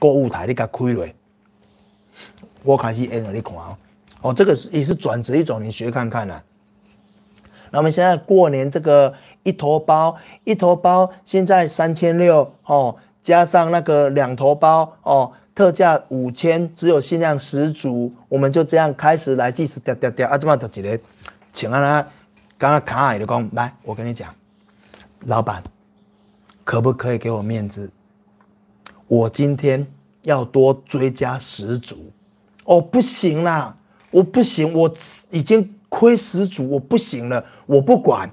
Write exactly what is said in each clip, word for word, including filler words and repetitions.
购物台你给它开落，我开始演了，你看哦，哦，这个也是转职一种，你学看看呐、啊。那么现在过年这个一头包，一头包现在三千六哦，加上那个两头包哦。 特价五千，只有限量十组，我们就这样开始来计时，掉掉掉啊！这么就一个，请安他，刚刚卡海就讲，来，我跟你讲，老板，可不可以给我面子？我今天要多追加十组，哦，不行啦，我不行，我已经亏十组，我不行了，我不管，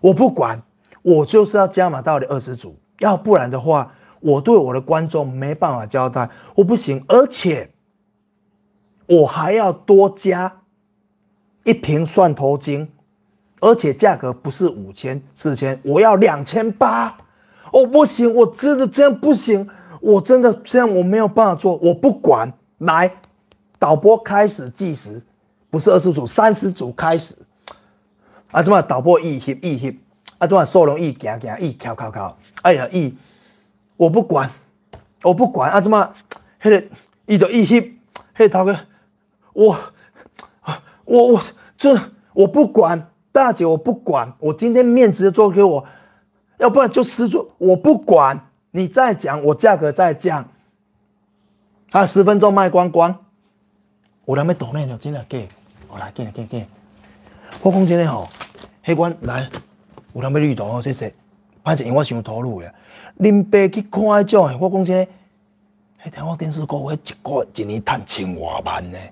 我不管，我就是要加码到二十组，要不然的话。 我对我的观众没办法交代，我不行，而且我还要多加一瓶蒜头精，而且价格不是五千、四千，我要两千八。我不行，我真的这样不行，我真的这样我没有办法做，我不管。来，导播开始计时，不是二十组，三十组开始。啊，怎么导播一翕一翕，啊，怎么收容一行行一敲敲敲，哎呀一。 我不管，我不管啊！怎么，迄个伊就伊翕，迄头个我，我我这我不管，大姐我不管，我今天面子做给我，要不然就十足，我不管你再讲，我价格再降，啊，十分钟卖光光，有人要倒内就真来给，我来给来给给，我讲真嘞吼，迄款来有人要绿豆哦，谢谢。 反正因为我想投入的，恁爸去看迄种的，我讲真，迄台湾电视购，迄一个一年赚千外万呢、欸。